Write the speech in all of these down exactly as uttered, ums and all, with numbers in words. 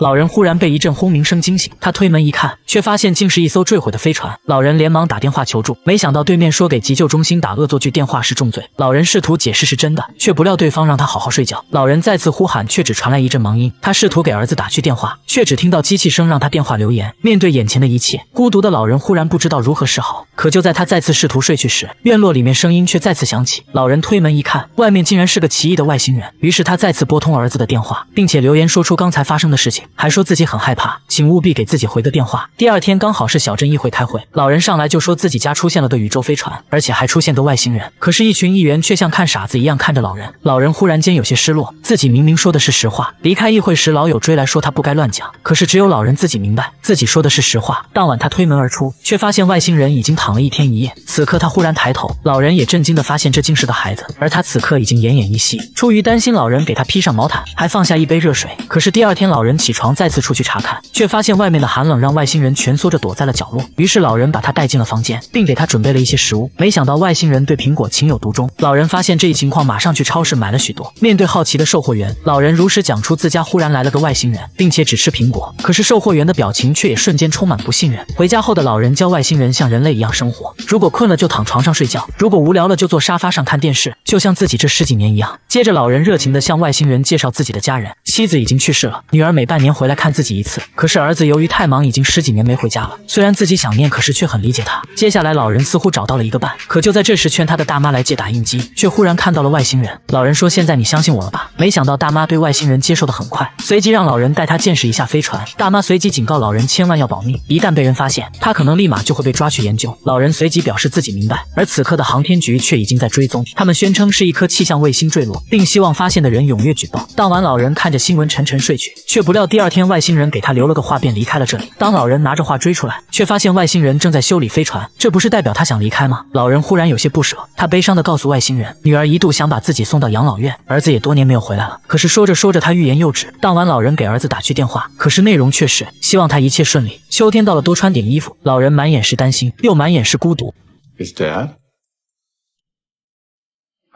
老人忽然被一阵轰鸣声惊醒，他推门一看，却发现竟是一艘坠毁的飞船。老人连忙打电话求助，没想到对面说给急救中心打恶作剧电话是重罪。老人试图解释是真的，却不料对方让他好好睡觉。老人再次呼喊，却只传来一阵忙音。他试图给儿子打去电话，却只听到机器声让他电话留言。面对眼前的一切，孤独的老人忽然不知道如何是好。可就在他再次试图睡去时，院落里面声音却再次响起。老人推门一看，外面竟然是个奇异的外星人。于是他再次拨通儿子的电话，并且留言说出刚才发生的事情。 还说自己很害怕，请务必给自己回个电话。第二天刚好是小镇议会开会，老人上来就说自己家出现了个宇宙飞船，而且还出现个外星人。可是，一群议员却像看傻子一样看着老人。老人忽然间有些失落，自己明明说的是实话。离开议会时，老友追来说他不该乱讲，可是只有老人自己明白，自己说的是实话。当晚他推门而出，却发现外星人已经躺了一天一夜。此刻他忽然抬头，老人也震惊地发现这竟是个孩子，而他此刻已经奄奄一息。出于担心，老人给他披上毛毯，还放下一杯热水。可是第二天，老人起 床再次出去查看，却发现外面的寒冷让外星人蜷缩着躲在了角落。于是老人把他带进了房间，并给他准备了一些食物。没想到外星人对苹果情有独钟，老人发现这一情况，马上去超市买了许多。面对好奇的售货员，老人如实讲出自家忽然来了个外星人，并且只吃苹果。可是售货员的表情却也瞬间充满不信任。回家后的老人教外星人像人类一样生活，如果困了就躺床上睡觉，如果无聊了就坐沙发上看电视，就像自己这十几年一样。接着老人热情地向外星人介绍自己的家人，妻子已经去世了，女儿每半年 年回来看自己一次，可是儿子由于太忙，已经十几年没回家了。虽然自己想念，可是却很理解他。接下来，老人似乎找到了一个伴，可就在这时，劝他的大妈来借打印机，却忽然看到了外星人。老人说：“现在你相信我了吧？”没想到大妈对外星人接受的很快，随即让老人带他见识一下飞船。大妈随即警告老人千万要保密，一旦被人发现，他可能立马就会被抓去研究。老人随即表示自己明白，而此刻的航天局却已经在追踪，他们宣称是一颗气象卫星坠落，并希望发现的人踊跃举报。当晚，老人看着新闻沉沉睡去，却不料 第二天，外星人给他留了个话，便离开了这里。当老人拿着话追出来，却发现外星人正在修理飞船，这不是代表他想离开吗？老人忽然有些不舍，他悲伤地告诉外星人，女儿一度想把自己送到养老院，儿子也多年没有回来了。可是说着说着，他欲言又止。当晚，老人给儿子打去电话，可是内容却是希望他一切顺利。秋天到了，多穿点衣服。老人满眼是担心，又满眼是孤独。Is dad?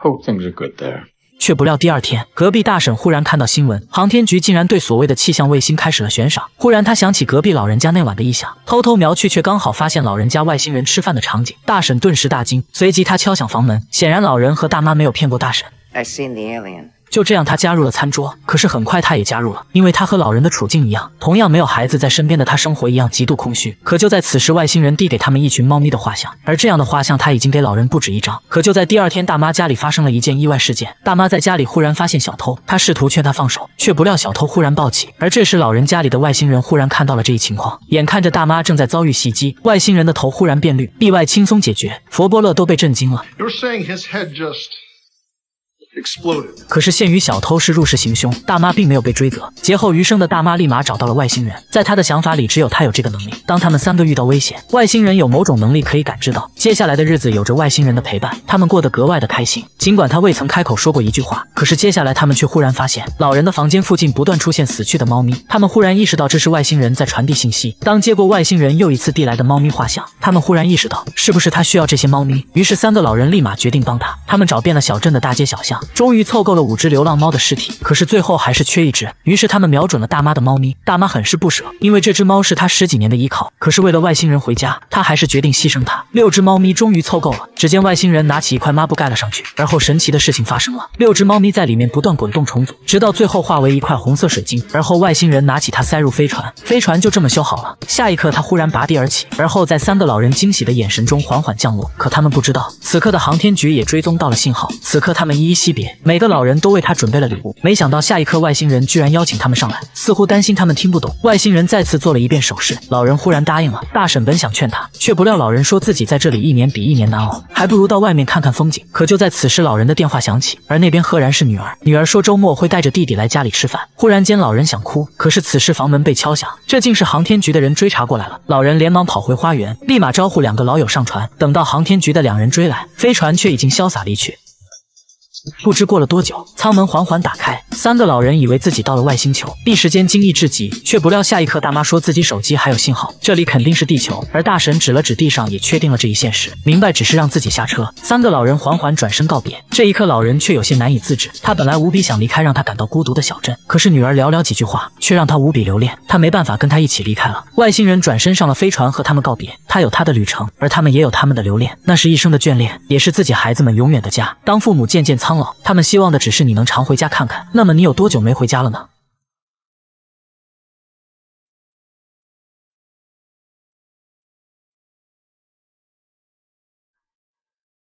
Hope things are good there. 却不料第二天，隔壁大婶忽然看到新闻，航天局竟然对所谓的气象卫星开始了悬赏。忽然，她想起隔壁老人家那晚的异响，偷偷瞄去，却刚好发现老人家外星人吃饭的场景。大婶顿时大惊，随即她敲响房门。显然，老人和大妈没有骗过大婶。I seen the alien. 就这样，他加入了餐桌。可是很快，他也加入了，因为他和老人的处境一样，同样没有孩子在身边的他，生活一样极度空虚。可就在此时，外星人递给他们一群猫咪的画像，而这样的画像他已经给老人不止一张。可就在第二天，大妈家里发生了一件意外事件。大妈在家里忽然发现小偷，她试图劝他放手，却不料小偷忽然暴起。而这时，老人家里的外星人忽然看到了这一情况，眼看着大妈正在遭遇袭击，外星人的头忽然变绿，意外轻松解决。佛伯勒都被震惊了。You're saying his head just... 可是限于小偷是入室行凶，大妈并没有被追责。劫后余生的大妈立马找到了外星人，在她的想法里，只有她有这个能力。当他们三个遇到危险，外星人有某种能力可以感知到。接下来的日子有着外星人的陪伴，他们过得格外的开心。尽管他未曾开口说过一句话，可是接下来他们却忽然发现，老人的房间附近不断出现死去的猫咪。他们忽然意识到这是外星人在传递信息。当接过外星人又一次递来的猫咪画像，他们忽然意识到是不是他需要这些猫咪。于是三个老人立马决定帮他。他们找遍了小镇的大街小巷， 终于凑够了五只流浪猫的尸体，可是最后还是缺一只。于是他们瞄准了大妈的猫咪，大妈很是不舍，因为这只猫是她十几年的依靠。可是为了外星人回家，她还是决定牺牲它。六只猫咪终于凑够了，只见外星人拿起一块抹布盖了上去，而后神奇的事情发生了，六只猫咪在里面不断滚动重组，直到最后化为一块红色水晶。而后外星人拿起它塞入飞船，飞船就这么修好了。下一刻，它忽然拔地而起，而后在三个老人惊喜的眼神中缓缓降落。可他们不知道，此刻的航天局也追踪到了信号。此刻他们依依 惜别，每个老人都为他准备了礼物。没想到下一刻，外星人居然邀请他们上来，似乎担心他们听不懂。外星人再次做了一遍手势，老人忽然答应了。大婶本想劝他，却不料老人说自己在这里一年比一年难熬，还不如到外面看看风景。可就在此时，老人的电话响起，而那边赫然是女儿。女儿说周末会带着弟弟来家里吃饭。忽然间，老人想哭，可是此时房门被敲响，这竟是航天局的人追查过来了。老人连忙跑回花园，立马招呼两个老友上船。等到航天局的两人追来，飞船却已经潇洒离去。不知过了多久，舱门缓缓打开，三个老人以为自己到了外星球，一时间惊异至极，却不料下一刻大妈说自己手机还有信号，这里肯定是地球。而大神指了指地上，也确定了这一现实，明白只是让自己下车。三个老人缓缓转身告别。这一刻，老人却有些难以自制，他本来无比想离开让他感到孤独的小镇，可是女儿寥寥几句话却让他无比留恋，他没办法跟他一起离开了。外星人转身上了飞船和他们告别，他有他的旅程，而他们也有他们的留恋，那是一生的眷恋，也是自己孩子们永远的家。当父母渐渐苍老，他们希望的只是你能常回家看看。那么你有多久没回家了呢？